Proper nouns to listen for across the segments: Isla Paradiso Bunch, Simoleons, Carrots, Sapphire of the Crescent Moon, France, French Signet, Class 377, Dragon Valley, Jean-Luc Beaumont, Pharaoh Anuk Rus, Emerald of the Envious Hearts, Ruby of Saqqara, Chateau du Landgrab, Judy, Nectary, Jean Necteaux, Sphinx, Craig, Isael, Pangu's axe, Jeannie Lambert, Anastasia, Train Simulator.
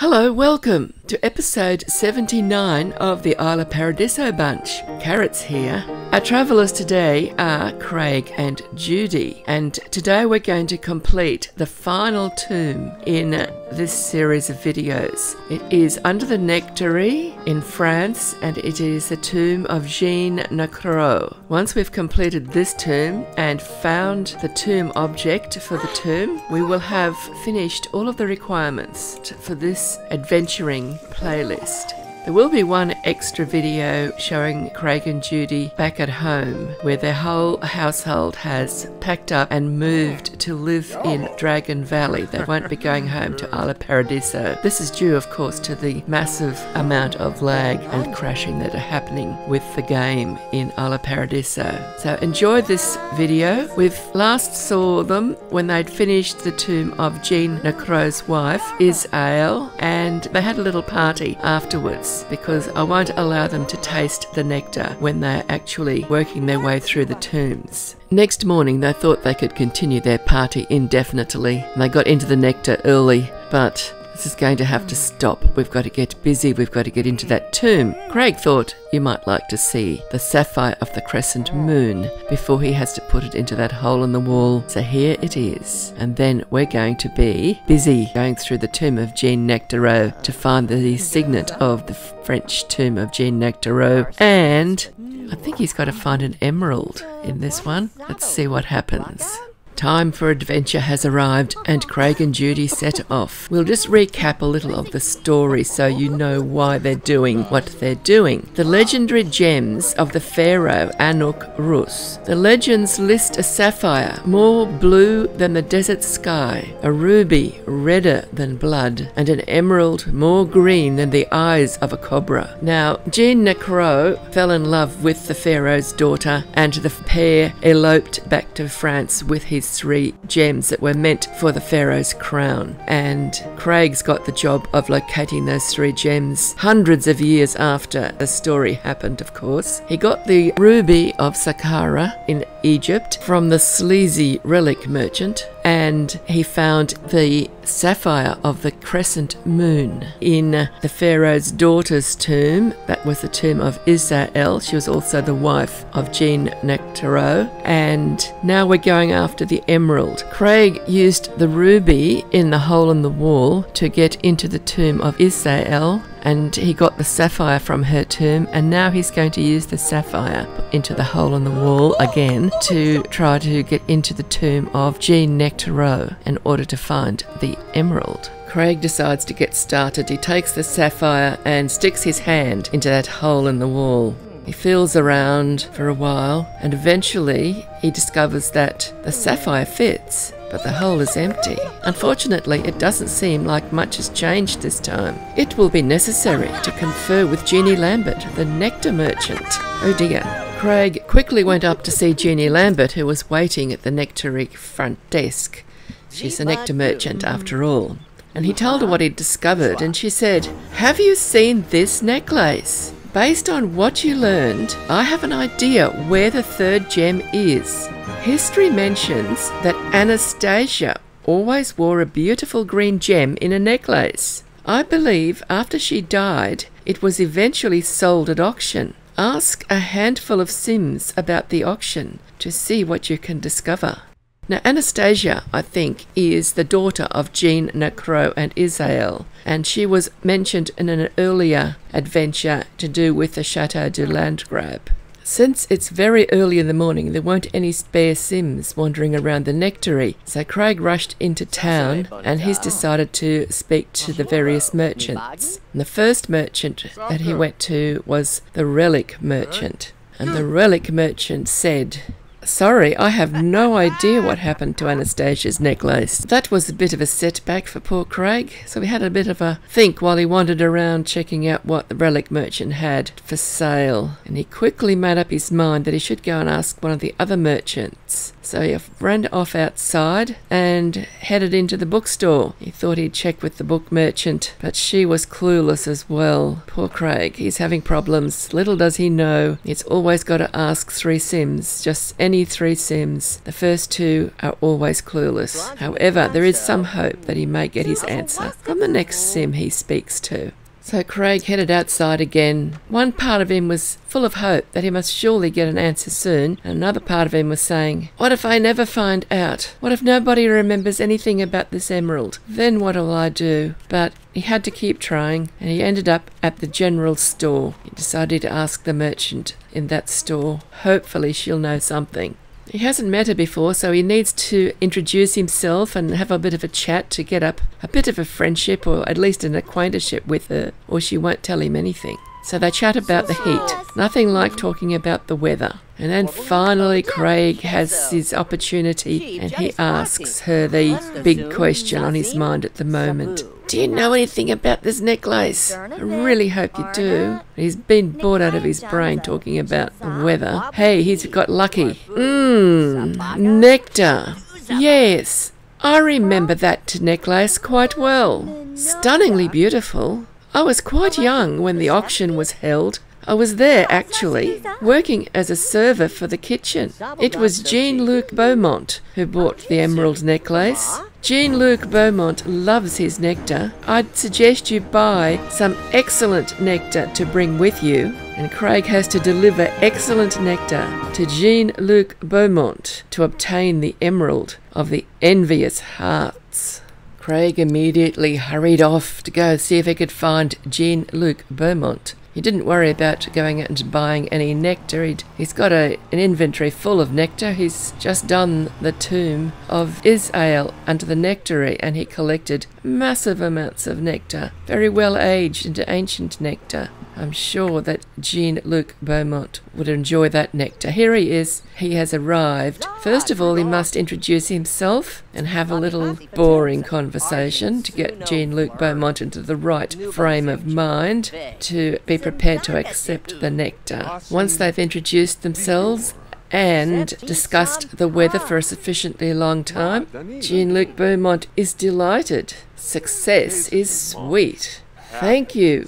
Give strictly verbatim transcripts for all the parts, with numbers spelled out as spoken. Hello, welcome to episode seventy-nine of the Isla Paradiso Bunch. Carrots here. Our travellers today are Craig and Judy, and today we're going to complete the final tomb in this series of videos. It is under the Nectary in France, and it is the tomb of Jean Necteaux. Once we've completed this tomb and found the tomb object for the tomb, we will have finished all of the requirements for this adventuring playlist. There will be one extra video showing Craig and Judy back at home, where their whole household has packed up and moved to live in Dragon Valley. They won't be going home to Isla Paradiso. This is due, of course, to the massive amount of lag and crashing that are happening with the game in Isla Paradiso. So enjoy this video. We last saw them when they'd finished the tomb of Jean Necteaux's wife, Isael, and they had a little party afterwards, because I won't allow them to taste the nectar when they're actually working their way through the tombs. Next morning they thought they could continue their party indefinitely. They got into the nectar early, but this is going to have to stop. We've got to get busy, we've got to get into that tomb. Craig thought you might like to see the Sapphire of the Crescent Moon before he has to put it into that hole in the wall. So here it is. And then we're going to be busy going through the tomb of Jean Necteaux to find the signet of the French tomb of Jean Necteaux. And I think he's got to find an emerald in this one. Let's see what happens. Time for adventure has arrived, and Craig and Judy set off. We'll just recap a little of the story so you know why they're doing what they're doing. The legendary gems of the Pharaoh Anuk Rus. The legends list a sapphire more blue than the desert sky, a ruby redder than blood, and an emerald more green than the eyes of a cobra. Now, Jean Necteaux fell in love with the Pharaoh's daughter, and the pair eloped back to France with his three gems that were meant for the Pharaoh's crown. And Craig's got the job of locating those three gems hundreds of years after the story happened, of course. He got the Ruby of Saqqara in Egypt from the sleazy relic merchant, and he found the Sapphire of the Crescent Moon in the Pharaoh's daughter's tomb. That was the tomb of Isael. She was also the wife of Jean Necteaux. And now we're going after the emerald. Craig used the ruby in the hole in the wall to get into the tomb of Isael, and he got the sapphire from her tomb, and now he's going to use the sapphire into the hole in the wall again to try to get into the tomb of Jean Necteaux in order to find the emerald. Craig decides to get started. He takes the sapphire and sticks his hand into that hole in the wall. He feels around for a while, and eventually he discovers that the sapphire fits, but the hole is empty. Unfortunately, it doesn't seem like much has changed this time. It will be necessary to confer with Jeannie Lambert, the nectar merchant. Oh dear. Craig quickly went up to see Jeannie Lambert, who was waiting at the nectary front desk. She's a nectar merchant after all. And he told her what he'd discovered, and she said, "Have you seen this necklace? Based on what you learned, I have an idea where the third gem is. History mentions that Anastasia always wore a beautiful green gem in a necklace. I believe after she died, it was eventually sold at auction. Ask a handful of Sims about the auction to see what you can discover." Now, Anastasia, I think, is the daughter of Jean Necteaux and Isael, and she was mentioned in an earlier adventure to do with the Chateau du Landgrab. Since it's very early in the morning, there weren't any spare Sims wandering around the nectary, so Craig rushed into town, and he's decided to speak to the various merchants. And the first merchant that he went to was the relic merchant, and the relic merchant said, "Sorry, I have no idea what happened to Anastasia's necklace." That was a bit of a setback for poor Craig, so he had a bit of a think while he wandered around checking out what the relic merchant had for sale. And he quickly made up his mind that he should go and ask one of the other merchants. So he ran off outside and headed into the bookstore. He thought he'd check with the book merchant, but she was clueless as well. Poor Craig, he's having problems. Little does he know, he's always got to ask three Sims, just any twenty-three Sims. The first two are always clueless. However, there is some hope that he may get his answer from the next Sim he speaks to. So Craig headed outside again. One part of him was full of hope that he must surely get an answer soon, and another part of him was saying, what if I never find out? What if nobody remembers anything about this emerald? Then what'll I do? But he had to keep trying, and he ended up at the general store. He decided to ask the merchant in that store. Hopefully she'll know something. He hasn't met her before, so he needs to introduce himself and have a bit of a chat to get up a bit of a friendship or at least an acquaintanceship with her, or she won't tell him anything. So they chat about the heat. Nothing like talking about the weather. And then finally Craig has his opportunity and he asks her the big question on his mind at the moment. Do you know anything about this necklace? I really hope you do. He's been bored out of his brain talking about the weather. Hey, he's got lucky. Mmm, nectar. Yes, I remember that necklace quite well. Stunningly beautiful. I was quite young when the auction was held. I was there, actually, working as a server for the kitchen. It was Jean-Luc Beaumont who bought the emerald necklace. Jean-Luc Beaumont loves his nectar. I'd suggest you buy some excellent nectar to bring with you. And Craig has to deliver excellent nectar to Jean-Luc Beaumont to obtain the Emerald of the Envious Hearts. Craig immediately hurried off to go see if he could find Jean-Luc Beaumont. He didn't worry about going out and buying any nectar. He'd, he's got a, an inventory full of nectar. He's just done the tomb of Isael under the Nectary, and he collected massive amounts of nectar, very well aged into ancient nectar. I'm sure that Jean-Luc Beaumont would enjoy that nectar. Here he is. He has arrived. First of all, he must introduce himself and have a little boring conversation to get Jean-Luc Beaumont into the right frame of mind to be prepared to accept the nectar. Once they've introduced themselves and discussed the weather for a sufficiently long time, Jean-Luc Beaumont is delighted. Success is sweet. Thank you.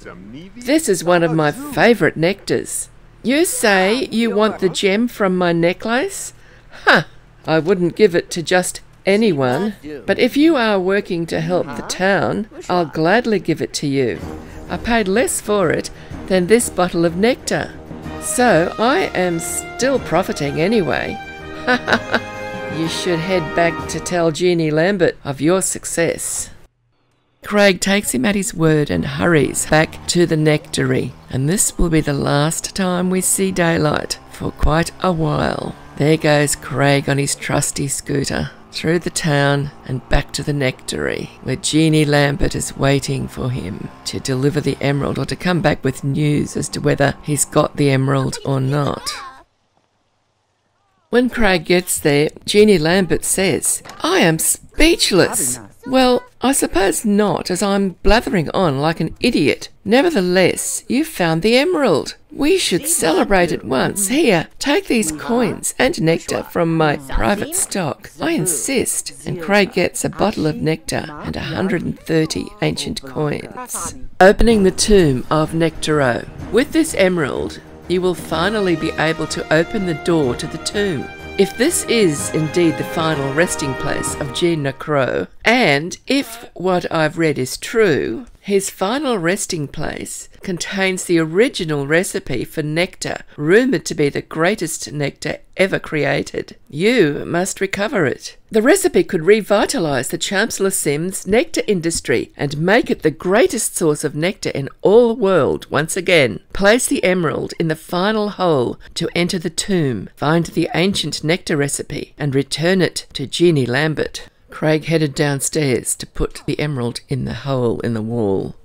This is one of my favourite nectars. You say you want the gem from my necklace? Huh. I wouldn't give it to just anyone. But if you are working to help the town, I'll gladly give it to you. I paid less for it than this bottle of nectar. So I am still profiting anyway. Ha ha ha. You should head back to tell Jeannie Lambert of your success. Craig takes him at his word and hurries back to the Nectary. And this will be the last time we see daylight for quite a while. There goes Craig on his trusty scooter, through the town and back to the Nectary, where Jeannie Lambert is waiting for him to deliver the emerald or to come back with news as to whether he's got the emerald or not. When Craig gets there, Jeannie Lambert says, I am speechless. Well, I suppose not, as I'm blathering on like an idiot. Nevertheless, you found the emerald. We should celebrate at once. Here, take these coins and nectar from my private stock. I insist. And Craig gets a bottle of nectar and one hundred thirty ancient coins. Opening the tomb of Necteaux. With this emerald, you will finally be able to open the door to the tomb. If this is indeed the final resting place of Jean Necteaux, and if what I've read is true, his final resting place contains the original recipe for nectar, rumoured to be the greatest nectar ever created. You must recover it. The recipe could revitalise the Chancellor Sim's nectar industry and make it the greatest source of nectar in all the world once again. Place the emerald in the final hole to enter the tomb. Find the ancient nectar recipe and return it to Jeannie Lambert. Craig headed downstairs to put the emerald in the hole in the wall.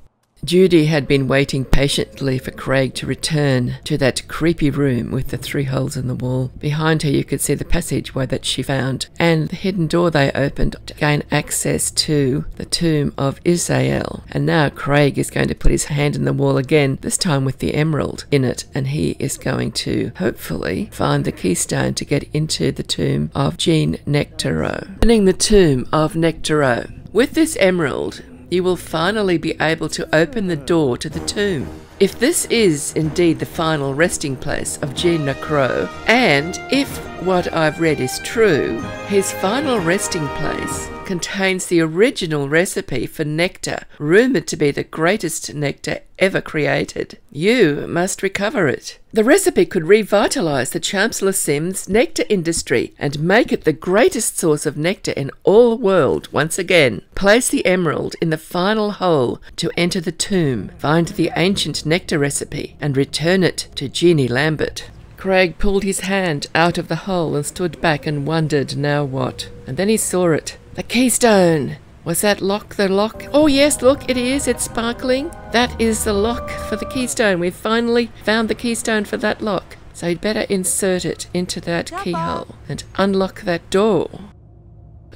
Judy had been waiting patiently for Craig to return to that creepy room with the three holes in the wall. Behind her you could see the passageway that she found and the hidden door they opened to gain access to the tomb of Isael. And now Craig is going to put his hand in the wall again, this time with the emerald in it, and he is going to hopefully find the keystone to get into the tomb of Jean Necteaux. Opening the tomb of Necteaux. With this emerald, you will finally be able to open the door to the tomb. If this is indeed the final resting place of Jean Necteaux, and if what I've read is true, his final resting place contains the original recipe for nectar, rumoured to be the greatest nectar ever created. You must recover it. The recipe could revitalise the Chancellor Sim's nectar industry and make it the greatest source of nectar in all the world once again. Place the emerald in the final hole to enter the tomb. Find the ancient nectar recipe and return it to Jeannie Lambert. Craig pulled his hand out of the hole and stood back and wondered now what. And then he saw it. The keystone! Was that lock the lock? Oh yes, look, it is, it's sparkling. That is the lock for the keystone. We've finally found the keystone for that lock. So you'd better insert it into that keyhole and unlock that door.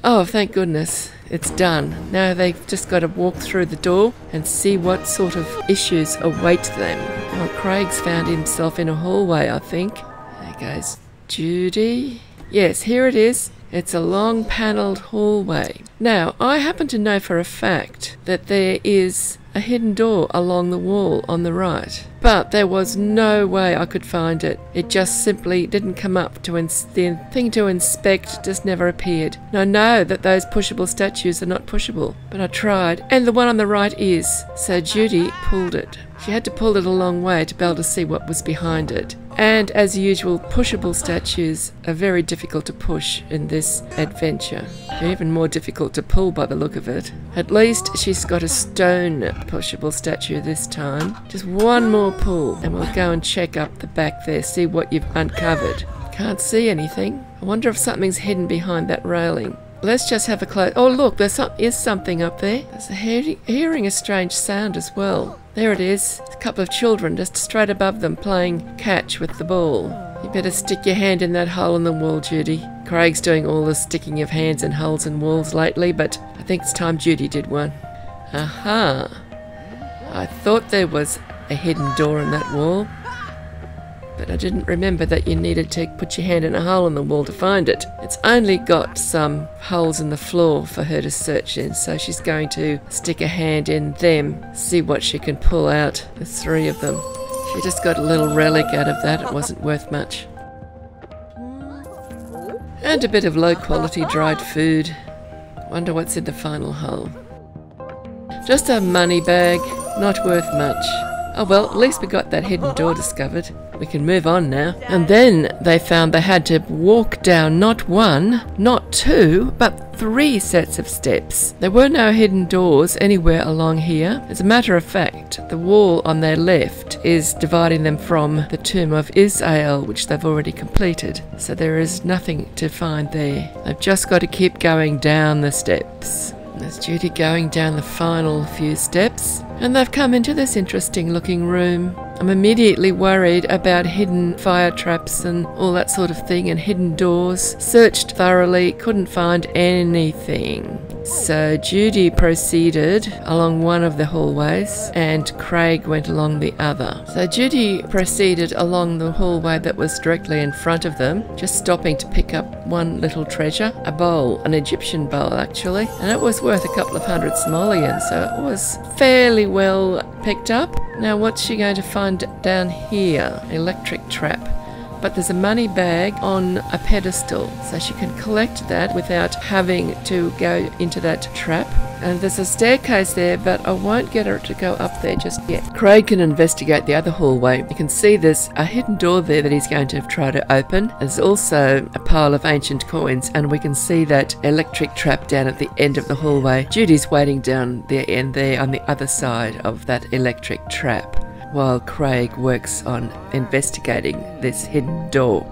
Oh, thank goodness, it's done. Now they've just got to walk through the door and see what sort of issues await them. Oh, Craig's found himself in a hallway, I think. There goes Judy. Yes, here it is. It's a long panelled hallway. Now, I happen to know for a fact that there is a hidden door along the wall on the right, but there was no way I could find it. It just simply didn't come up to ins the thing to inspect just never appeared. And I know that those pushable statues are not pushable, but I tried, and the one on the right is. So Judy pulled it. She had to pull it a long way to be able to see what was behind it. And as usual, pushable statues are very difficult to push in this adventure. They're even more difficult to pull by the look of it. At least she's got a stone pushable statue this time. Just one more pull and we'll go and check up the back there, see what you've uncovered. Can't see anything. I wonder if something's hidden behind that railing. Let's just have a close. Oh look, there some is something up there. There's a he hearing a strange sound as well. There it is. A couple of children just straight above them playing catch with the ball. You better stick your hand in that hole in the wall, Judy. Craig's doing all the sticking of hands in holes and walls lately, but I think it's time Judy did one. Aha! Uh-huh. I thought there was a hidden door in that wall, but I didn't remember that you needed to put your hand in a hole in the wall to find it. It's only got some holes in the floor for her to search in, so she's going to stick a hand in them, see what she can pull out. There's three of them. She just got a little relic out of that. It wasn't worth much. And a bit of low-quality dried food. Wonder what's in the final hole. Just a money bag, not worth much. Oh well, at least we got that hidden door discovered. We can move on now. And then they found they had to walk down not one, not two, but three sets of steps. There were no hidden doors anywhere along here. As a matter of fact, the wall on their left is dividing them from the tomb of Isael, which they've already completed. So there is nothing to find there. They've just got to keep going down the steps. There's Judy going down the final few steps, and they've come into this interesting looking room. I'm immediately worried about hidden fire traps and all that sort of thing and hidden doors. Searched thoroughly, couldn't find anything. So Judy proceeded along one of the hallways and Craig went along the other. So Judy proceeded along the hallway that was directly in front of them, just stopping to pick up one little treasure, a bowl, an Egyptian bowl actually, and it was worth a couple of hundred simoleons, so it was fairly well picked up. Now what's she going to find down here? Electric trap. But there's a money bag on a pedestal, so she can collect that without having to go into that trap. And there's a staircase there, but I won't get her to go up there just yet. Craig can investigate the other hallway. You can see there's a hidden door there that he's going to try to open. There's also a pile of ancient coins, and we can see that electric trap down at the end of the hallway. Judy's waiting down the end there on the other side of that electric trap, while Craig works on investigating this hidden door.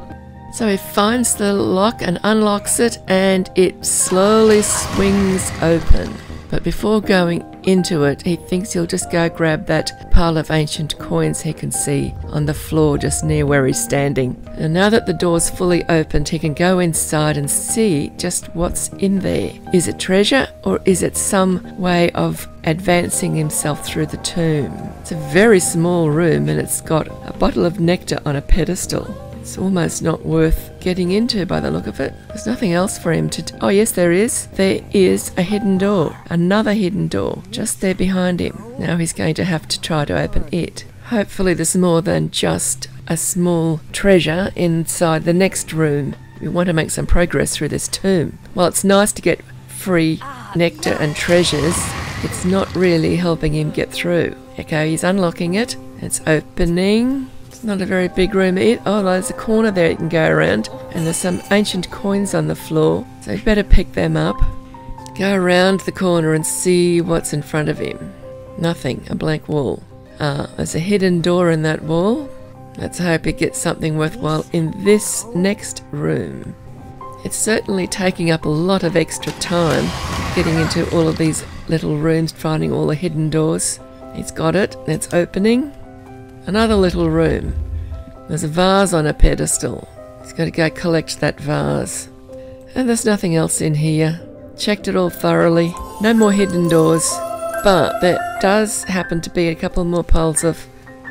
So he finds the lock and unlocks it, and it slowly swings open. But before going into it, he thinks he'll just go grab that pile of ancient coins he can see on the floor just near where he's standing. And now that the door's fully opened, he can go inside and see just what's in there. Is it treasure, or is it some way of advancing himself through the tomb? It's a very small room, and it's got a bottle of nectar on a pedestal. It's almost not worth getting into by the look of it. There's nothing else for him to do. Oh yes, there is. There is a hidden door. Another hidden door. Just there behind him. Now he's going to have to try to open it. Hopefully there's more than just a small treasure inside the next room. We want to make some progress through this tomb. While it's nice to get free nectar and treasures, it's not really helping him get through. Okay, he's unlocking it. It's opening. It's not a very big room either. Oh, there's a corner there you can go around. And there's some ancient coins on the floor, so you better pick them up. Go around the corner and see what's in front of him. Nothing, a blank wall. Ah, there's a hidden door in that wall. Let's hope he gets something worthwhile in this next room. It's certainly taking up a lot of extra time getting into all of these little rooms, finding all the hidden doors. He's got it, it's opening. Another little room. There's a vase on a pedestal. He's got to go collect that vase. And there's nothing else in here. Checked it all thoroughly. No more hidden doors. But there does happen to be a couple more piles of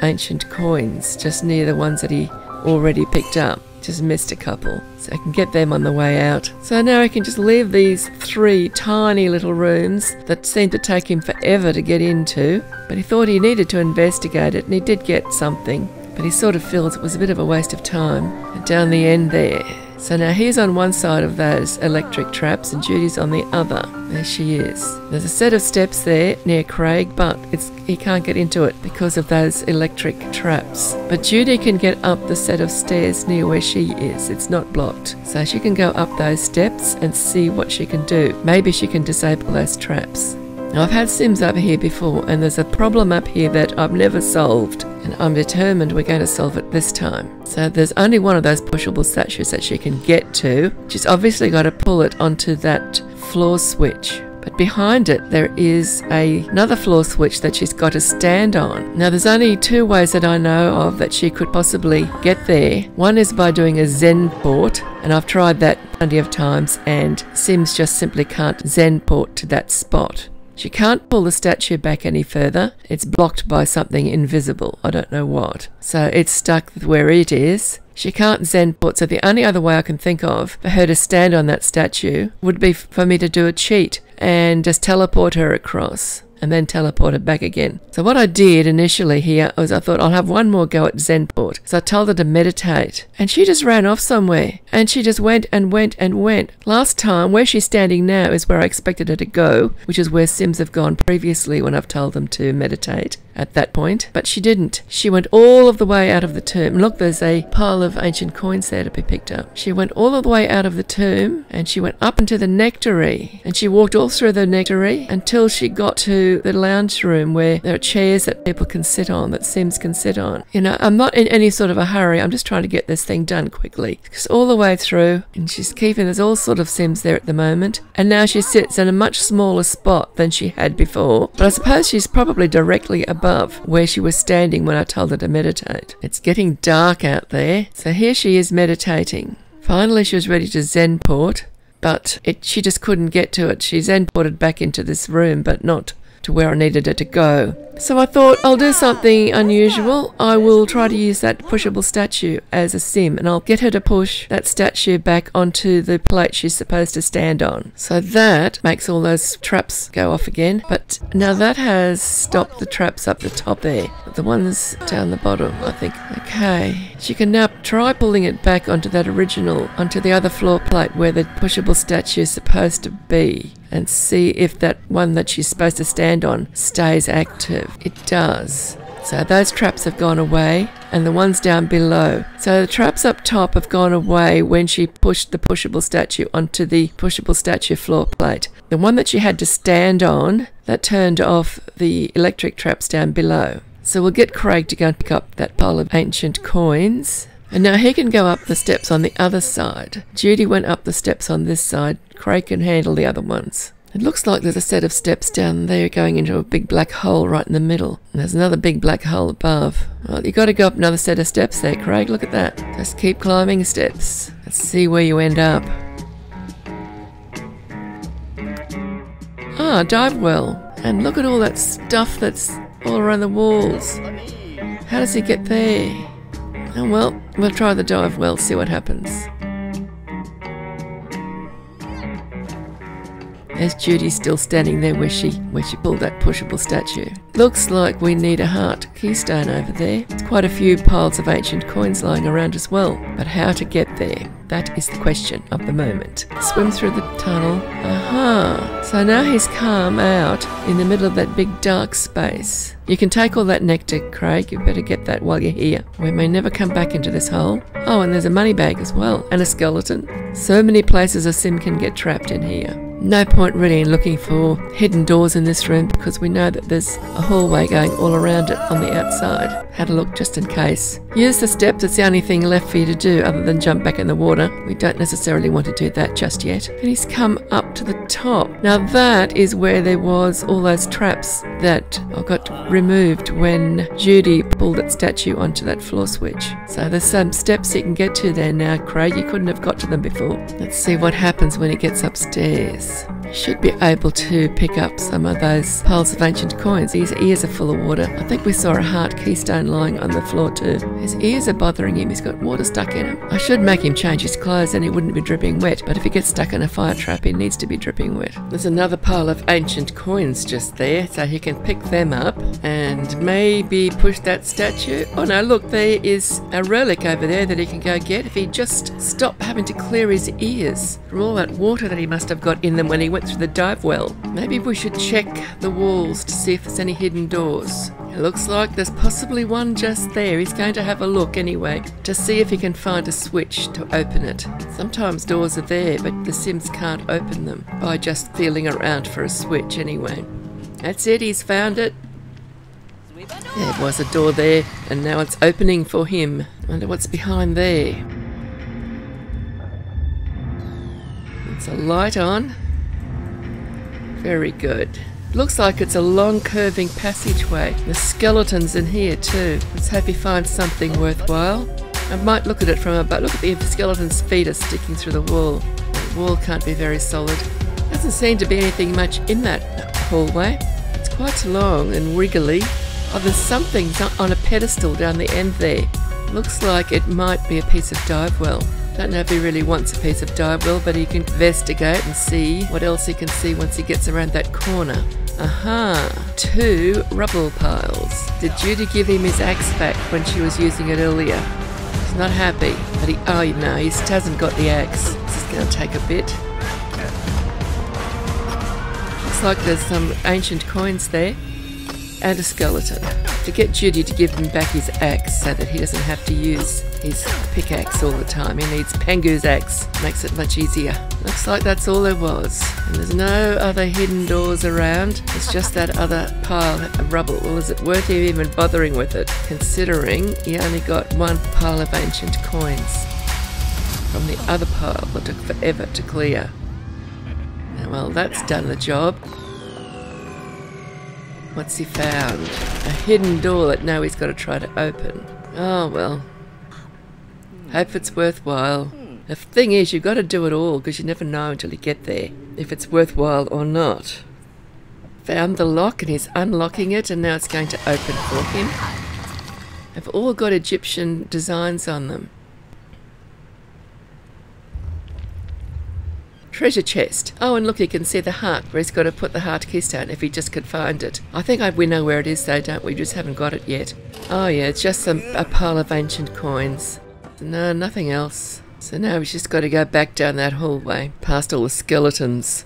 ancient coins just near the ones that he already picked up. Just missed a couple, so I can get them on the way out. So now I can just leave these three tiny little rooms that seemed to take him forever to get into, but he thought he needed to investigate it, and he did get something, but he sort of feels it was a bit of a waste of time. And down the end there, so now he's on one side of those electric traps and Judy's on the other. There she is. There's a set of steps there near Craig, but it's he can't get into it because of those electric traps. But Judy can get up the set of stairs near where she is. It's not blocked. So she can go up those steps and see what she can do. Maybe she can disable those traps. Now I've had Sims up here before, and there's a problem up here that I've never solved. And I'm determined we're going to solve it this time. So there's only one of those pushable statues that she can get to. She's obviously got to pull it onto that floor switch. But behind it, there is a, another floor switch that she's got to stand on. Now, there's only two ways that I know of that she could possibly get there. One is by doing a Zen port, and I've tried that plenty of times, and Sims just simply can't Zen port to that spot. She can't pull the statue back any further. It's blocked by something invisible. I don't know what. So it's stuck where it is. She can't Zen port. So the only other way I can think of for her to stand on that statue would be for me to do a cheat and just teleport her across and then teleport her back again. So what I did initially here was I thought I'll have one more go at Zen port. So I told her to meditate, and she just ran off somewhere, and she just went and went and went. Last time, where she's standing now is where I expected her to go, which is where Sims have gone previously when I've told them to meditate at that point. But she didn't. She went all of the way out of the tomb. Look, there's a pile of ancient coins there to be picked up. She went all of the way out of the tomb, and she went up into the Nectary, and she walked all through the Nectary until she got to the lounge room where there are chairs that people can sit on, that Sims can sit on. You know, I'm not in any sort of a hurry. I'm just trying to get this thing done quickly. Because all the way through, and she's keeping, there's all sort of Sims there at the moment. And now she sits in a much smaller spot than she had before. But I suppose she's probably directly above where she was standing when I told her to meditate. It's getting dark out there, so here she is meditating. Finally she was ready to Zen port, but it, she just couldn't get to it. She Zen ported back into this room, but not to where I needed her to go. So I thought, I'll do something unusual. I will try to use that pushable statue as a Sim, and I'll get her to push that statue back onto the plate she's supposed to stand on. So that makes all those traps go off again. But now that has stopped the traps up the top there. The ones down the bottom, I think. Okay. She can now try pulling it back onto that original, onto the other floor plate where the pushable statue is supposed to be, and see if that one that she's supposed to stand on stays active. It does. So those traps have gone away, and the ones down below. So the traps up top have gone away when she pushed the pushable statue onto the pushable statue floor plate. The one that she had to stand on, that turned off the electric traps down below. So we'll get Craig to go and pick up that pile of ancient coins. And now he can go up the steps on the other side. Judy went up the steps on this side. Craig can handle the other ones. It looks like there's a set of steps down there going into a big black hole right in the middle. And there's another big black hole above. Well, you've got to go up another set of steps there, Craig. Look at that. Just keep climbing steps. Let's see where you end up. Ah, dive well. And look at all that stuff that's all around the walls. How does he get there? Oh well, we'll try the dive well, see what happens. There's Judy still standing there where she where she pulled that pushable statue. Looks like we need a heart keystone over there. There's quite a few piles of ancient coins lying around as well, but how to get there? That is the question of the moment. Swim through the tunnel. Aha! So now he's come out in the middle of that big dark space. You can take all that nectar, Craig. You better get that while you're here. We may never come back into this hole. Oh, and there's a money bag as well, and a skeleton. So many places a sim can get trapped in here. No point really in looking for hidden doors in this room because we know that there's a hallway going all around it on the outside. Had a look just in case. Use the steps, it's the only thing left for you to do other than jump back in the water. We don't necessarily want to do that just yet. And he's come up to the top. Now that is where there was all those traps that got removed when Judy pulled that statue onto that floor switch. So there's some steps you can get to there now, Craig. You couldn't have got to them before. Let's see what happens when it gets upstairs. Should be able to pick up some of those piles of ancient coins. His ears are full of water. I think we saw a heart keystone lying on the floor too. His ears are bothering him. He's got water stuck in him. I should make him change his clothes and he wouldn't be dripping wet, but if he gets stuck in a fire trap he needs to be dripping wet. There's another pile of ancient coins just there, so he can pick them up and maybe push that statue. Oh no, look, there is a relic over there that he can go get if he just stop having to clear his ears from all that water that he must have got in them when he went through the dive well. Maybe we should check the walls to see if there's any hidden doors. It looks like there's possibly one just there. He's going to have a look anyway to see if he can find a switch to open it. Sometimes doors are there but the sims can't open them by just feeling around for a switch anyway. That's it, he's found it. There was a door there and now it's opening for him. I wonder what's behind there. It's a light on. Very good. Looks like it's a long curving passageway. There's skeletons in here too. Let's hope he finds something worthwhile. I might look at it from above. Look at the, the skeleton's feet are sticking through the wall. The wall can't be very solid. Doesn't seem to be anything much in that hallway. It's quite long and wiggly. Oh, there's something on a pedestal down the end there. Looks like it might be a piece of dive well. Don't know if he really wants a piece of dive well, but he can investigate and see what else he can see once he gets around that corner. Aha! Two rubble piles. Did Judy give him his axe back when she was using it earlier? He's not happy, but he, oh no, he just hasn't got the axe. This is going to take a bit. Looks like there's some ancient coins there and a skeleton. To get Judy to give him back his axe so that he doesn't have to use his pickaxe all the time. He needs Pangu's axe. Makes it much easier. Looks like that's all there was. And there's no other hidden doors around. It's just that other pile of rubble. Well, is it worth him even bothering with it? Considering he only got one pile of ancient coins from the other pile that took forever to clear. Now, well, that's done the job. What's he found? A hidden door that now he's got to try to open. Oh well. Hope it's worthwhile. The thing is, you've got to do it all because you never know until you get there if it's worthwhile or not. Found the lock and he's unlocking it and now it's going to open for him. They've all got Egyptian designs on them. Treasure chest. Oh, and look, you can see the heart where he's got to put the heart keystone if he just could find it. I think I, we know where it is though, don't we? We just haven't got it yet. Oh yeah, it's just some, a pile of ancient coins. No, nothing else. So now he's just got to go back down that hallway, past all the skeletons.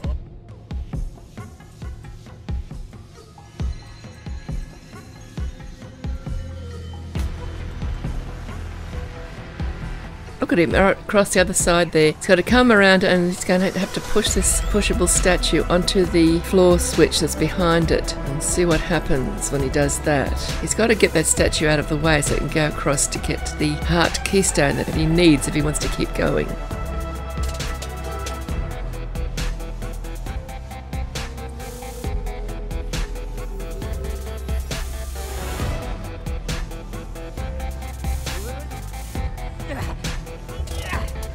Look at him across the other side there. He's got to come around and he's going to have to push this pushable statue onto the floor switch that's behind it and see what happens when he does that. He's got to get that statue out of the way so he can go across to get to the heart keystone that he needs if he wants to keep going.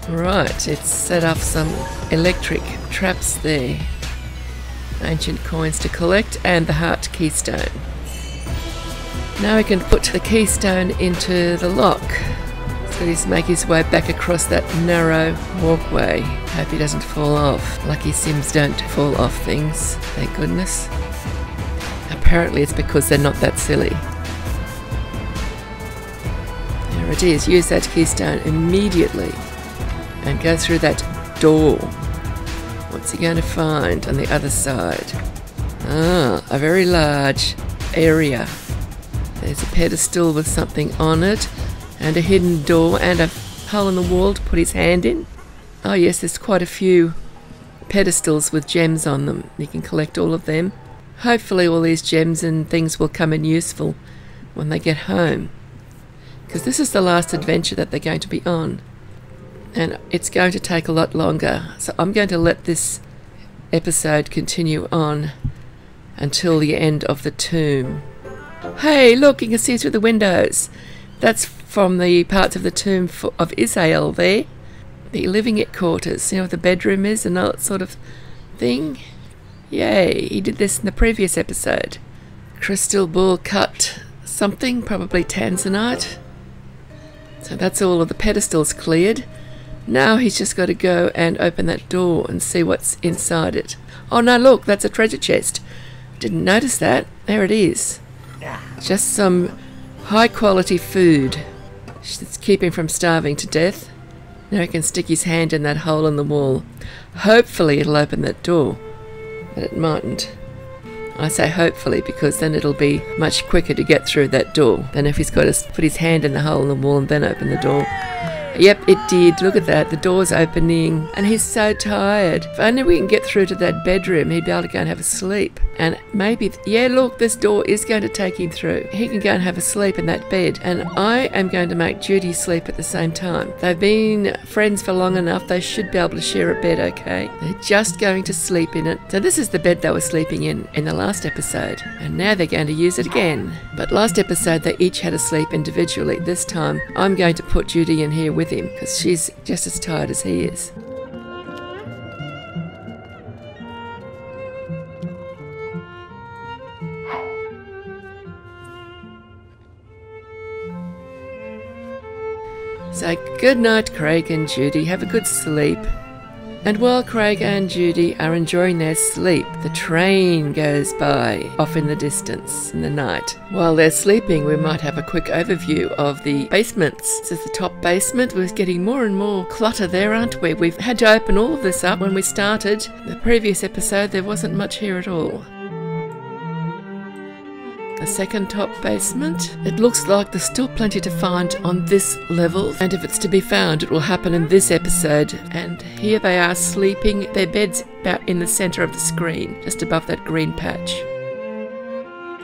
Right, it's set up some electric traps there. Ancient coins to collect and the heart keystone. Now we can put the keystone into the lock. So he's making his way back across that narrow walkway. Hope he doesn't fall off. Lucky Sims don't fall off things, thank goodness. Apparently it's because they're not that silly. There it is. Use that keystone immediately and go through that door. What's he going to find on the other side? Ah, a very large area. There's a pedestal with something on it and a hidden door and a hole in the wall to put his hand in. Oh yes, there's quite a few pedestals with gems on them. You can collect all of them. Hopefully all these gems and things will come in useful when they get home, because this is the last adventure that they're going to be on and it's going to take a lot longer. So I'm going to let this episode continue on until the end of the tomb. Hey, look, you can see through the windows. That's from the parts of the tomb for, of Isael there. The living at quarters, you know, what the bedroom is and all that sort of thing. Yay, he did this in the previous episode. Crystal ball cut something, probably tanzanite. So that's all of the pedestals cleared. Now he's just got to go and open that door and see what's inside it. Oh no, look, that's a treasure chest. Didn't notice that. There it is. Just some high quality food. Let's keep him from starving to death. Now he can stick his hand in that hole in the wall. Hopefully it'll open that door. But it mightn't. I say hopefully because then it'll be much quicker to get through that door than if he's got to put his hand in the hole in the wall and then open the door. Yep, it did. Look at that. The door's opening and he's so tired. If only we can get through to that bedroom, he'd be able to go and have a sleep. And maybe, yeah, look, this door is going to take him through. He can go and have a sleep in that bed. And I am going to make Judy sleep at the same time. They've been friends for long enough. They should be able to share a bed, okay? They're just going to sleep in it. So this is the bed they were sleeping in in the last episode. And now they're going to use it again. But last episode, they each had to sleep individually. This time, I'm going to put Judy in here with him because she's just as tired as he is. So good night, Craig and Judy. Have a good sleep. And while Craig and Judy are enjoying their sleep, the train goes by off in the distance in the night. While they're sleeping, we might have a quick overview of the basements. This is the top basement. We're getting more and more clutter there, aren't we? We've had to open all of this up when we started. The previous episode, there wasn't much here at all. The second top basement. It looks like there's still plenty to find on this level, and if it's to be found, it will happen in this episode. And here they are sleeping, their bed's about in the centre of the screen, just above that green patch.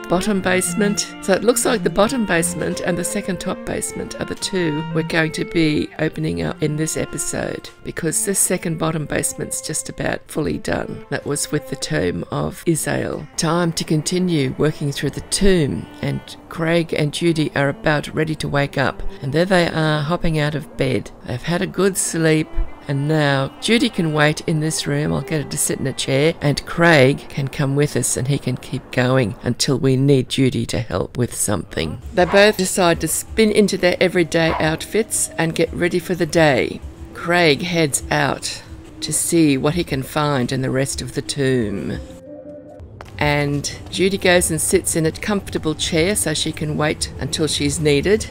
Bottom basement. So it looks like the bottom basement and the second top basement are the two we're going to be opening up in this episode, because this second bottom basement's just about fully done. That was with the tomb of Isael. Time to continue working through the tomb, and Craig and Judy are about ready to wake up, and there they are hopping out of bed. They've had a good sleep. And now Judy can wait in this room. I'll get her to sit in a chair, and Craig can come with us and he can keep going until we need Judy to help with something. They both decide to spin into their everyday outfits and get ready for the day. Craig heads out to see what he can find in the rest of the tomb. And Judy goes and sits in a comfortable chair so she can wait until she's needed.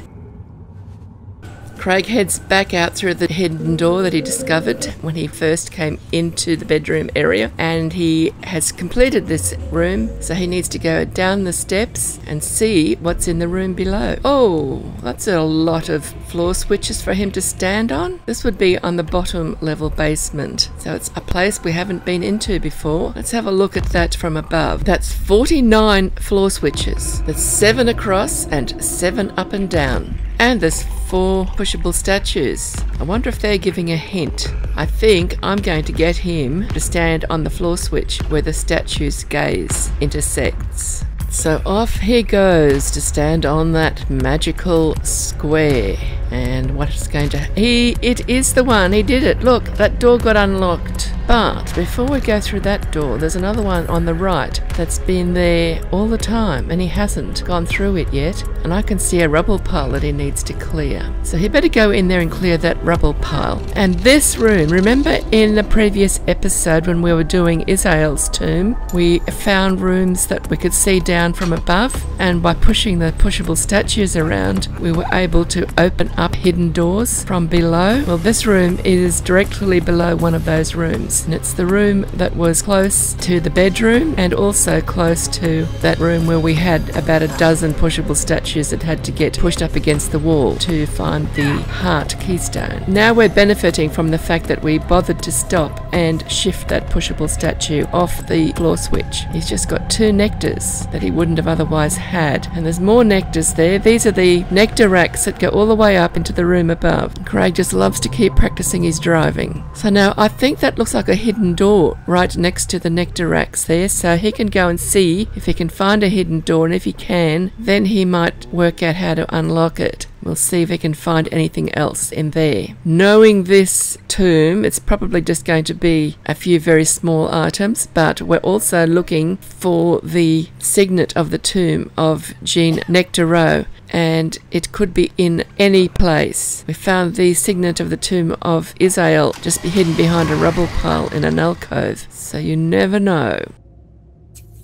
Craig heads back out through the hidden door that he discovered when he first came into the bedroom area, and he has completed this room, so he needs to go down the steps and see what's in the room below. Oh, that's a lot of floor switches for him to stand on. This would be on the bottom level basement, so it's a place we haven't been into before. Let's have a look at that from above. That's forty-nine floor switches. That's seven across and seven up and down. And there's four pushable statues. I wonder if they're giving a hint. I think I'm going to get him to stand on the floor switch where the statue's gaze intersects. So off he goes to stand on that magical square. And what is going to... He... It is the one. He did it. Look, that door got unlocked. But before we go through that door, there's another one on the right that's been there all the time and he hasn't gone through it yet, and I can see a rubble pile that he needs to clear. So he better go in there and clear that rubble pile. And this room, remember in the previous episode when we were doing Isael's tomb, we found rooms that we could see down from above, and by pushing the pushable statues around we were able to open up hidden doors from below. Well, this room is directly below one of those rooms, and it's the room that was close to the bedroom and also close to that room where we had about a dozen pushable statues that had to get pushed up against the wall to find the heart keystone. Now we're benefiting from the fact that we bothered to stop and shift that pushable statue off the floor switch. He's just got two nectars that he wouldn't have otherwise had, and there's more nectars there. These are the nectar racks that go all the way up into the room above. Craig just loves to keep practicing his driving. So now I think that looks like a hidden door right next to the nectar racks there, so he can go and see if he can find a hidden door, and if he can, then he might work out how to unlock it. We'll see if he can find anything else in there. Knowing this tomb, it's probably just going to be a few very small items, but we're also looking for the signet of the tomb of Jean Necteaux, and it could be in any place. We found the signet of the tomb of Isael just be hidden behind a rubble pile in an alcove, so you never know.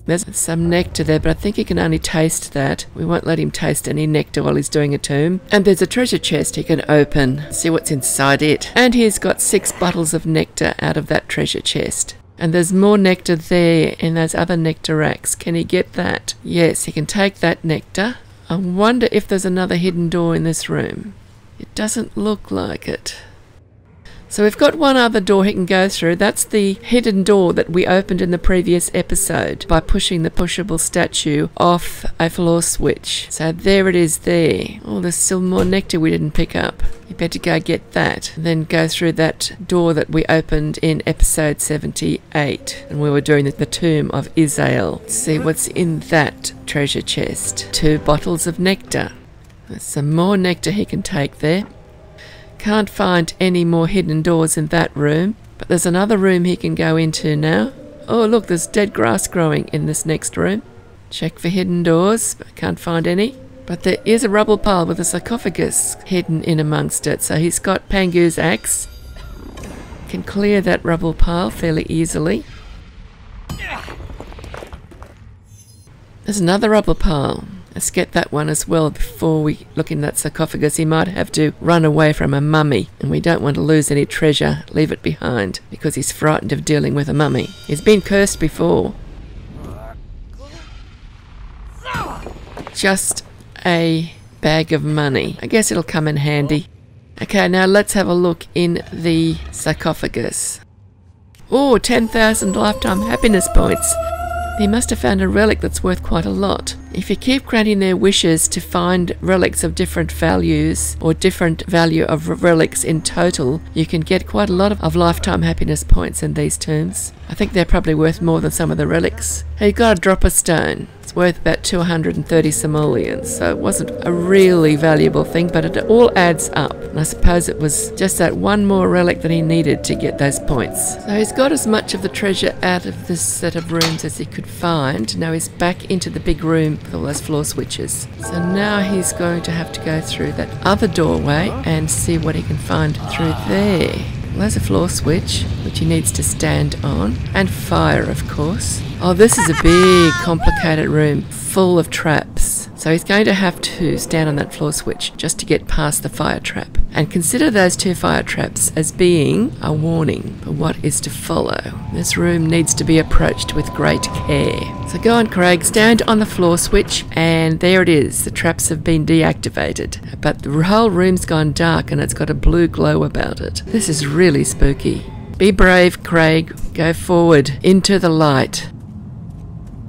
There's some nectar there, but I think he can only taste that. We won't let him taste any nectar while he's doing a tomb. And there's a treasure chest he can open, see what's inside it. And he's got six bottles of nectar out of that treasure chest. And there's more nectar there in those other nectar racks. Can he get that? Yes, he can take that nectar. I wonder if there's another hidden door in this room. It doesn't look like it. So we've got one other door he can go through. That's the hidden door that we opened in the previous episode by pushing the pushable statue off a floor switch. So there it is there. Oh, there's still more nectar we didn't pick up. You better go get that, and then go through that door that we opened in episode seventy-eight, and we were doing the, the tomb of Isael. See what's in that treasure chest. Two bottles of nectar. There's some more nectar he can take there. Can't find any more hidden doors in that room, but there's another room he can go into now. Oh look, there's dead grass growing in this next room. Check for hidden doors, but can't find any. But there is a rubble pile with a sarcophagus hidden in amongst it, so he's got Pangu's axe. Can clear that rubble pile fairly easily. There's another rubble pile. Let's get that one as well before we look in that sarcophagus. He might have to run away from a mummy, and we don't want to lose any treasure, leave it behind, because he's frightened of dealing with a mummy. He's been cursed before. Just a bag of money. I guess it'll come in handy. Okay, now let's have a look in the sarcophagus. Oh, ten thousand lifetime happiness points. He must have found a relic that's worth quite a lot. If you keep granting their wishes to find relics of different values or different value of relics in total, you can get quite a lot of, of lifetime happiness points in these tombs. I think they're probably worth more than some of the relics. He got a dropper stone. It's worth about two hundred thirty simoleons, so it wasn't a really valuable thing, but it all adds up. And I suppose it was just that one more relic that he needed to get those points. So he's got as much of the treasure out of this set of rooms as he could find. Now he's back into the big room with all those floor switches. So now he's going to have to go through that other doorway and see what he can find through there. Well, there's a floor switch, which he needs to stand on, and fire, of course. Oh, this is a big, complicated room full of traps. So he's going to have to stand on that floor switch just to get past the fire trap. And consider those two fire traps as being a warning for what is to follow. This room needs to be approached with great care. So go on, Craig, stand on the floor switch, and there it is. The traps have been deactivated, but the whole room's gone dark and it's got a blue glow about it. This is really spooky. Be brave, Craig. Go forward into the light.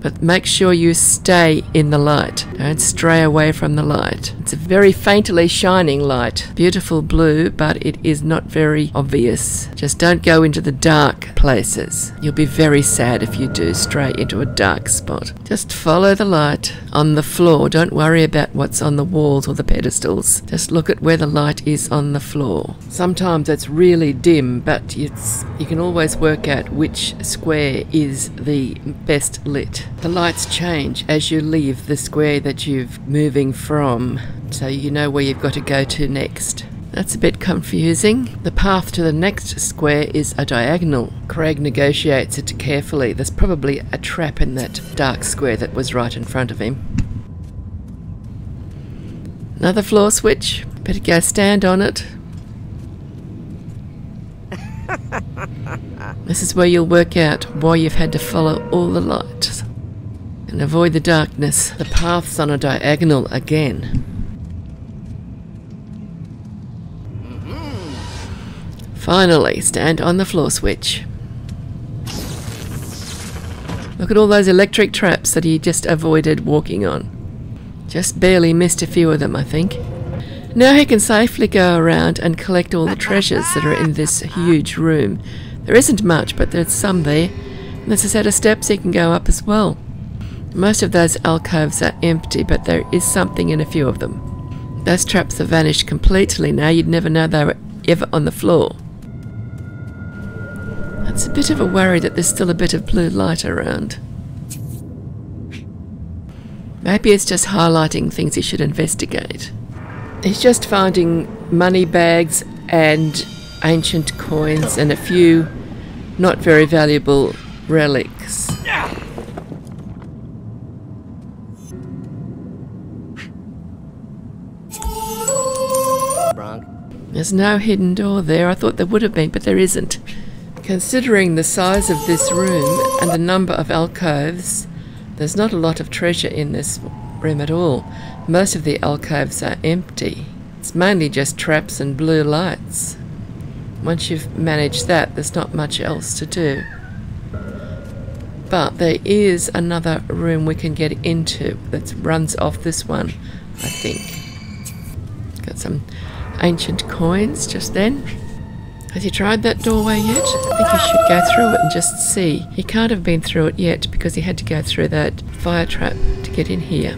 But make sure you stay in the light. Don't stray away from the light. It's a very faintly shining light. Beautiful blue, but it is not very obvious. Just don't go into the dark places. You'll be very sad if you do stray into a dark spot. Just follow the light on the floor. Don't worry about what's on the walls or the pedestals. Just look at where the light is on the floor. Sometimes it's really dim, but it's, you can always work out which square is the best lit. The lights change as you leave the square that you're moving from, so you know where you've got to go to next. That's a bit confusing. The path to the next square is a diagonal. Craig negotiates it carefully. There's probably a trap in that dark square that was right in front of him. Another floor switch. Better go stand on it. This is where you'll work out why you've had to follow all the lights and avoid the darkness. The path's on a diagonal again. Finally, stand on the floor switch. Look at all those electric traps that he just avoided walking on. Just barely missed a few of them, I think. Now he can safely go around and collect all the treasures that are in this huge room. There isn't much, but there's some there. And there's a set of steps he can go up as well. Most of those alcoves are empty, but there is something in a few of them. Those traps have vanished completely now. You'd never know they were ever on the floor. That's a bit of a worry that there's still a bit of blue light around. Maybe it's just highlighting things he should investigate. He's just finding money bags and ancient coins and a few not very valuable relics. There's no hidden door there. I thought there would have been, but there isn't. Considering the size of this room and the number of alcoves, there's not a lot of treasure in this room at all. Most of the alcoves are empty. It's mainly just traps and blue lights. Once you've managed that, there's not much else to do. But there is another room we can get into that runs off this one, I think. Got some ancient coins just then. Has he tried that doorway yet? I think he should go through it and just see. He can't have been through it yet because he had to go through that fire trap to get in here.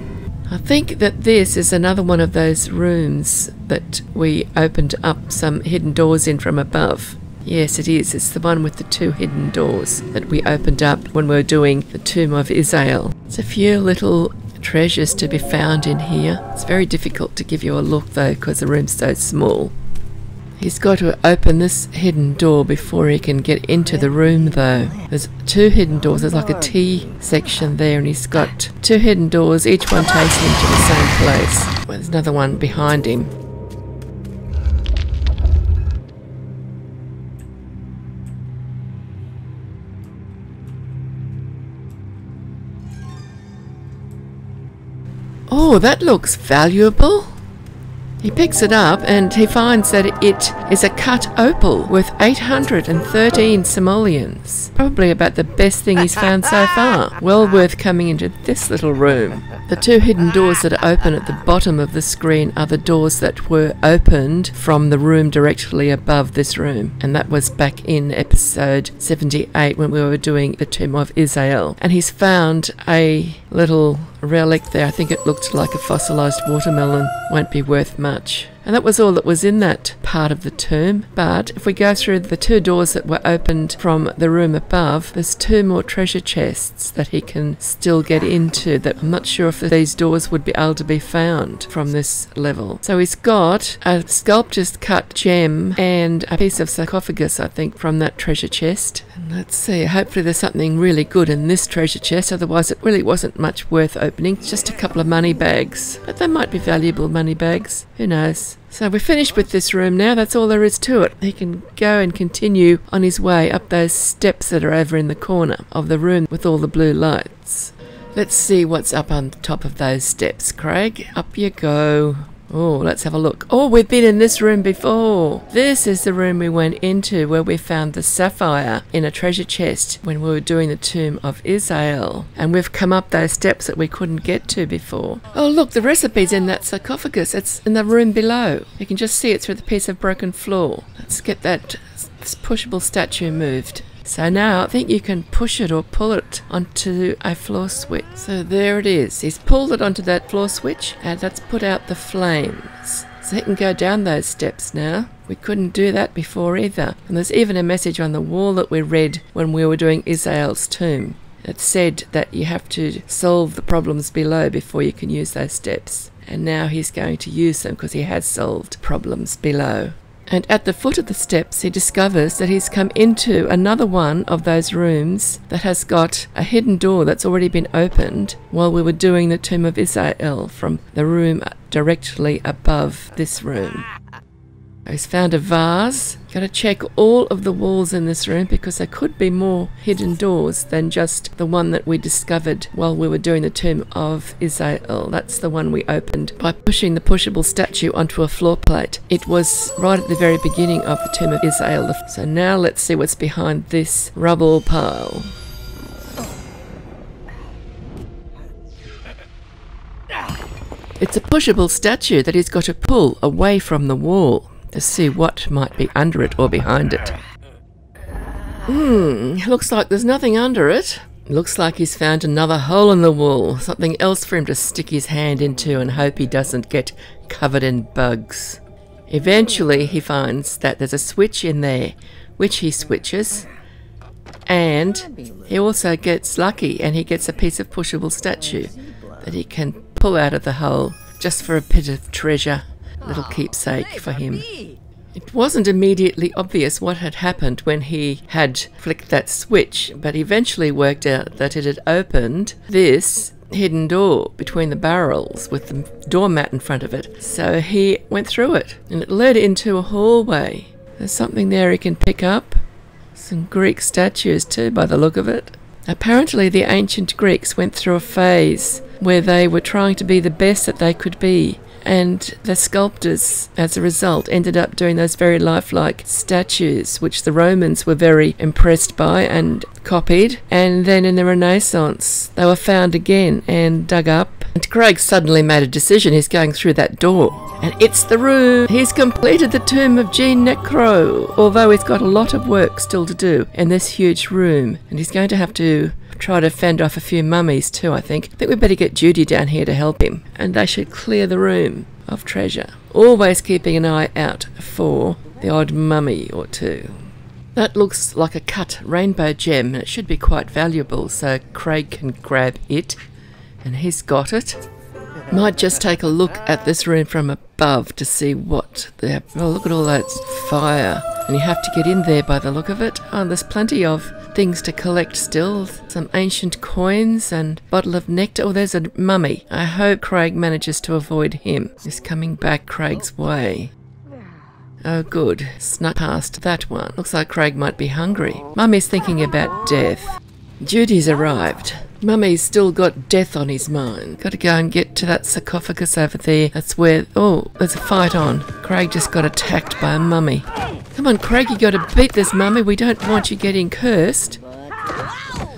I think that this is another one of those rooms that we opened up some hidden doors in from above. Yes, it is. It's the one with the two hidden doors that we opened up when we were doing the Tomb of Isael. There's a few little treasures to be found in here. It's very difficult to give you a look though because the room's so small. He's got to open this hidden door before he can get into the room though. There's two hidden doors. There's like a T section there and he's got two hidden doors, each one takes him to the same place. Well, there's another one behind him. Oh, that looks valuable. He picks it up and he finds that it is a cut opal worth eight hundred thirteen simoleons. Probably about the best thing he's found so far. Well worth coming into this little room. The two hidden doors that are open at the bottom of the screen are the doors that were opened from the room directly above this room. And that was back in episode seventy-eight when we were doing the Tomb of Isael. And he's found a little relic there. I think it looked like a fossilised watermelon. Won't be worth much. And that was all that was in that part of the tomb. But if we go through the two doors that were opened from the room above, there's two more treasure chests that he can still get into that I'm not sure if these doors would be able to be found from this level. So he's got a sculptor's cut gem and a piece of sarcophagus, I think, from that treasure chest. And let's see, hopefully there's something really good in this treasure chest, otherwise it really wasn't much worth opening. Just a couple of money bags. But they might be valuable money bags. Who knows? So we're finished with this room now. That's all there is to it. He can go and continue on his way up those steps that are over in the corner of the room with all the blue lights. Let's see what's up on the top of those steps, Craig. Up you go. Oh, let's have a look. Oh, we've been in this room before. This is the room we went into where we found the sapphire in a treasure chest when we were doing the tomb of Isael. And we've come up those steps that we couldn't get to before. Oh, look, the recipe's in that sarcophagus. It's in the room below. You can just see it through the piece of broken floor. Let's get that pushable statue moved. So now I think you can push it or pull it onto a floor switch. So there it is. He's pulled it onto that floor switch, and that's put out the flames. So he can go down those steps now. We couldn't do that before either. And there's even a message on the wall that we read when we were doing Isael's tomb. It said that you have to solve the problems below before you can use those steps. And now he's going to use them because he has solved problems below. And at the foot of the steps, he discovers that he's come into another one of those rooms that has got a hidden door that's already been opened while we were doing the tomb of Isael from the room directly above this room. He's found a vase. Got to check all of the walls in this room because there could be more hidden doors than just the one that we discovered while we were doing the tomb of Isael. That's the one we opened by pushing the pushable statue onto a floor plate. It was right at the very beginning of the tomb of Isael. So now let's see what's behind this rubble pile. It's a pushable statue that he's got to pull away from the wall. To see what might be under it or behind it. Hmm, looks like there's nothing under it. Looks like he's found another hole in the wall, something else for him to stick his hand into and hope he doesn't get covered in bugs. Eventually he finds that there's a switch in there, which he switches, and he also gets lucky and he gets a piece of pushable statue that he can pull out of the hole just for a bit of treasure. Little keepsake for him. It wasn't immediately obvious what had happened when he had flicked that switch, but eventually worked out that it had opened this hidden door between the barrels with the doormat in front of it. So he went through it, and it led into a hallway. There's something there he can pick up. Some Greek statues too, by the look of it. Apparently the ancient Greeks went through a phase where they were trying to be the best that they could be. And the sculptors, as a result, ended up doing those very lifelike statues, which the Romans were very impressed by and copied. And then in the Renaissance, they were found again and dug up. And Craig suddenly made a decision. He's going through that door. And it's the room. He's completed the tomb of Jean Necteaux, although he's got a lot of work still to do in this huge room. And he's going to have to try to fend off a few mummies too, I think. I think we better get Judy down here to help him, and they should clear the room of treasure. Always keeping an eye out for the odd mummy or two. That looks like a cut rainbow gem, and it should be quite valuable, so Craig can grab it, and he's got it. Might just take a look at this room from above to see what the... Oh, look at all that fire. And you have to get in there by the look of it. Oh, there's plenty of things to collect still. Some ancient coins and bottle of nectar. Oh, there's a mummy. I hope Craig manages to avoid him. He's coming back Craig's way. Oh, good. Snuck past that one. Looks like Craig might be hungry. Mummy's thinking about death. Judy's arrived. Mummy's still got death on his mind. Got to go and get to that sarcophagus over there. That's where... Oh, there's a fight on. Craig just got attacked by a mummy. Come on, Craig, you got to beat this mummy. We don't want you getting cursed.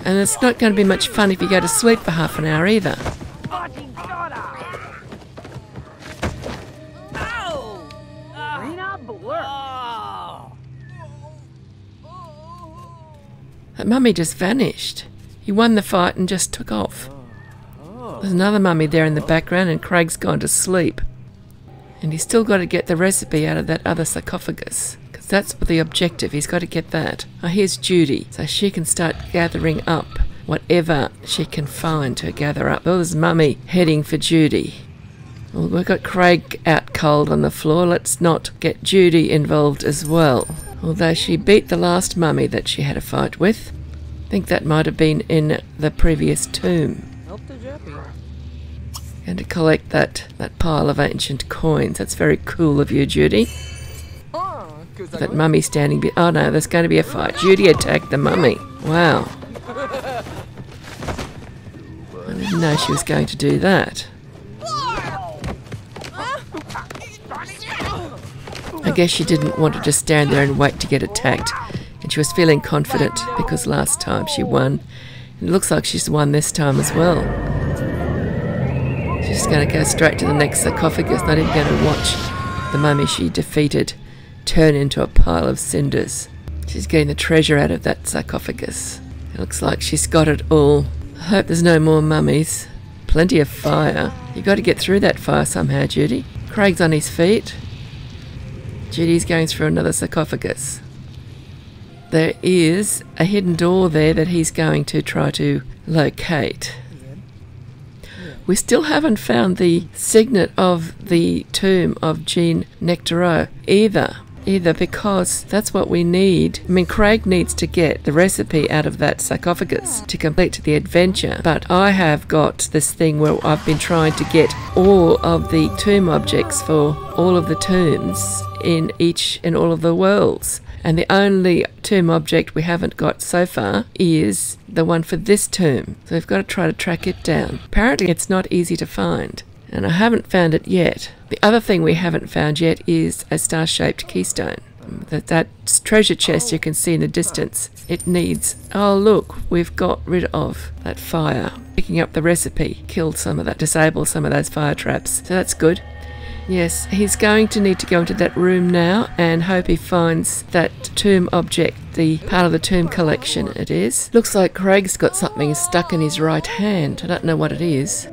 And it's not going to be much fun if you go to sleep for half an hour either. That mummy just vanished. He won the fight and just took off. There's another mummy there in the background, and Craig's gone to sleep. And he's still got to get the recipe out of that other sarcophagus. That's the objective. He's got to get that. Oh, here's Judy. So she can start gathering up whatever she can find to gather up. Oh, there's Mummy heading for Judy. Well, we've got Craig out cold on the floor. Let's not get Judy involved as well. Although she beat the last Mummy that she had a fight with. I think that might have been in the previous tomb. And to collect that, that pile of ancient coins. That's very cool of you, Judy. That mummy standing be- oh no, there's going to be a fight. Judy attacked the mummy. Wow. I didn't know she was going to do that. guess she didn't want to just stand there and wait to get attacked, and she was feeling confident because last time she won, and it looks like she's won this time as well. She's going to go straight to the next sarcophagus, not even going to watch the mummy she defeated turn into a pile of cinders. She's getting the treasure out of that sarcophagus. It looks like she's got it all. I hope there's no more mummies. Plenty of fire. You've got to get through that fire somehow, Judy. Craig's on his feet. Judy's going through another sarcophagus. There is a hidden door there that he's going to try to locate. We still haven't found the signet of the tomb of Jean Necteaux either. Either because that's what we need. I mean, Craig needs to get the recipe out of that sarcophagus to complete the adventure, but I have got this thing where I've been trying to get all of the tomb objects for all of the tombs in each and all of the worlds, and the only tomb object we haven't got so far is the one for this tomb, so we've got to try to track it down. Apparently it's not easy to find, and I haven't found it yet. The other thing we haven't found yet is a star-shaped keystone. That, that treasure chest you can see in the distance, it needs... Oh look, we've got rid of that fire. Picking up the recipe killed some of that, disabled some of those fire traps, so that's good. Yes, he's going to need to go into that room now and hope he finds that tomb object, the part of the tomb collection it is. Looks like Craig's got something stuck in his right hand. I don't know what it is.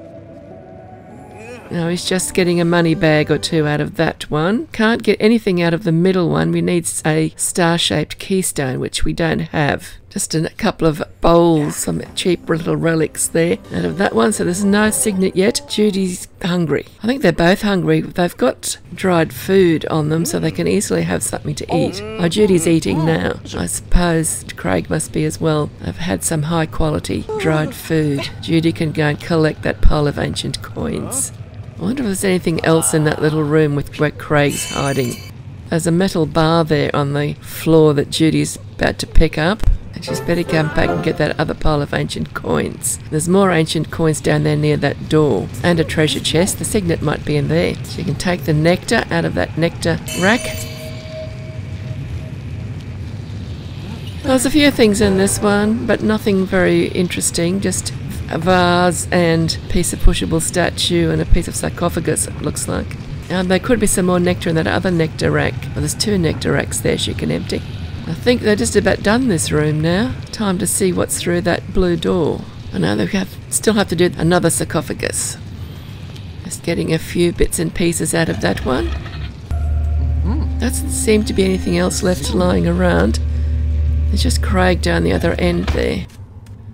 No, he's just getting a money bag or two out of that one. Can't get anything out of the middle one. We need a star-shaped keystone, which we don't have. Just a couple of bowls, some cheap little relics there out of that one. So there's no signet yet. Judy's hungry. I think they're both hungry. They've got dried food on them, so they can easily have something to eat. Oh, Judy's eating now. I suppose Craig must be as well. I've had some high-quality dried food. Judy can go and collect that pile of ancient coins. I wonder if there's anything else in that little room with where Craig's hiding. There's a metal bar there on the floor that Judy's about to pick up, and she's better come back and get that other pile of ancient coins. There's more ancient coins down there near that door, and a treasure chest. The signet might be in there. She can take the nectar out of that nectar rack. Well, there's a few things in this one, but nothing very interesting. Just a vase and a piece of pushable statue and a piece of sarcophagus, it looks like. Um, there could be some more nectar in that other nectar rack. Well, there's two nectar racks there she can empty. I think they're just about done this room now. Time to see what's through that blue door. I know they have, still have to do another sarcophagus. Just getting a few bits and pieces out of that one. Doesn't seem to be anything else left lying around. There's just Craig down the other end there.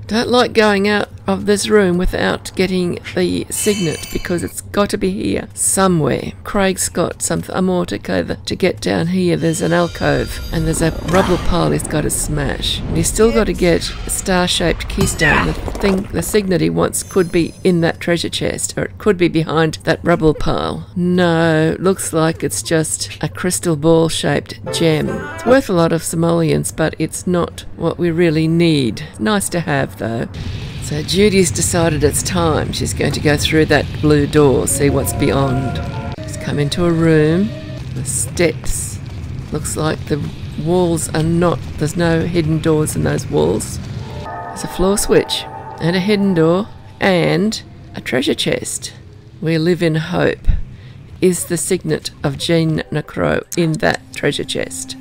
Don't like going out of this room without getting the signet, because it's got to be here somewhere. Craig's got some more to cover to get down here. There's an alcove and there's a rubble pile he's got to smash. And he's still got to get a star-shaped keystone. The thing, the signet he wants could be in that treasure chest, or it could be behind that rubble pile. No, looks like it's just a crystal ball-shaped gem. It's worth a lot of simoleons, but it's not what we really need. Nice to have though. So Judy's decided it's time. She's going to go through that blue door, see what's beyond. She's come into a room. The steps. Looks like the walls are not... There's no hidden doors in those walls. There's a floor switch and a hidden door and a treasure chest. We live in hope. Is the signet of Jean Necteaux in that treasure chest?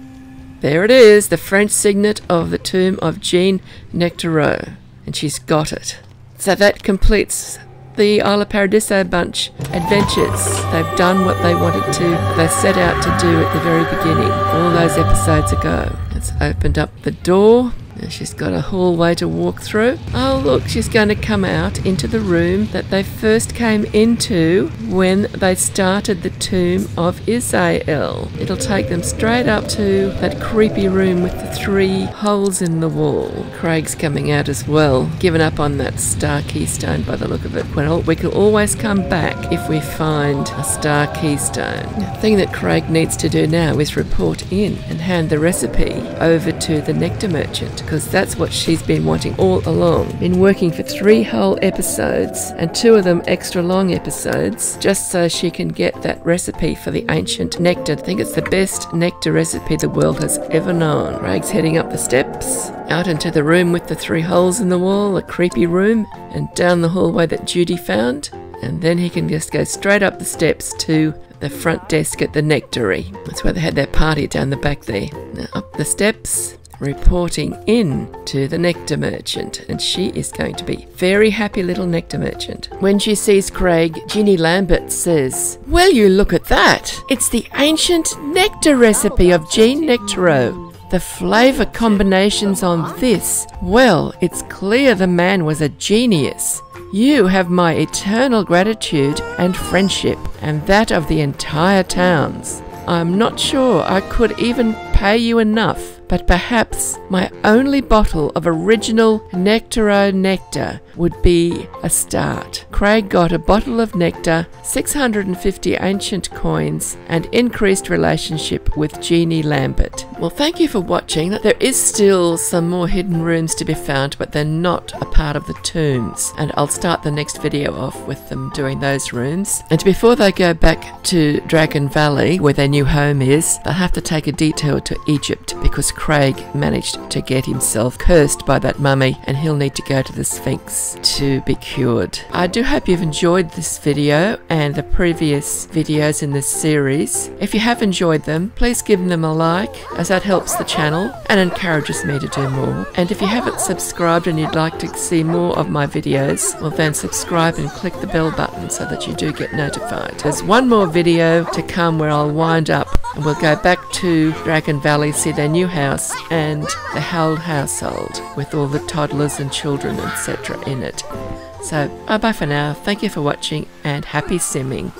There it is, the French signet of the tomb of Jean Necteaux. And she's got it. So that completes the Isla Paradiso Bunch adventures. They've done what they wanted to, they set out to do at the very beginning, all those episodes ago. It's opened up the door, and she's got a hallway to walk through. Oh look, she's going to come out into the room that they first came into when they started the tomb of Isael. It'll take them straight up to that creepy room with the three holes in the wall. Craig's coming out as well, given up on that star keystone by the look of it. Well, we can always come back if we find a star keystone. The thing that Craig needs to do now is report in and hand the recipe over to the nectar merchant. because that's what she's been wanting all along. Been working for three whole episodes, and two of them extra long episodes, just so she can get that recipe for the ancient nectar. I think it's the best nectar recipe the world has ever known. Craig's heading up the steps, out into the room with the three holes in the wall, a creepy room, and down the hallway that Judy found, and then he can just go straight up the steps to the front desk at the Nectary. That's where they had their party down the back there. Now up the steps, reporting in to the nectar merchant, and she is going to be very happy little nectar merchant. When she sees Craig, Jeannie Lambert says, "Well, you look at that! It's the ancient nectar recipe of Jean Necteaux. The flavour combinations on this, well, it's clear the man was a genius. You have my eternal gratitude and friendship, and that of the entire towns. I'm not sure I could even pay you enough, but perhaps my only bottle of original Nectaro nectar would be a start." Craig got a bottle of nectar, six hundred fifty ancient coins, and increased relationship with Jeannie Lambert. Well, thank you for watching. There is still some more hidden rooms to be found, but they're not a part of the tombs, and I'll start the next video off with them doing those rooms. And before they go back to Dragon Valley, where their new home is, they'll have to take a detour to Egypt, because Craig managed to get himself cursed by that mummy, and he'll need to go to the Sphinx to be cured. I do hope you've enjoyed this video and the previous videos in this series. If you have enjoyed them, please give them a like, as that helps the channel and encourages me to do more. And if you haven't subscribed and you'd like to see more of my videos, well then subscribe and click the bell button so that you do get notified. There's one more video to come where I'll wind up, and we'll go back to Dragon Valley, see their new house and the whole household with all the toddlers and children, et cetera in it. So bye bye for now, thank you for watching, and happy simming.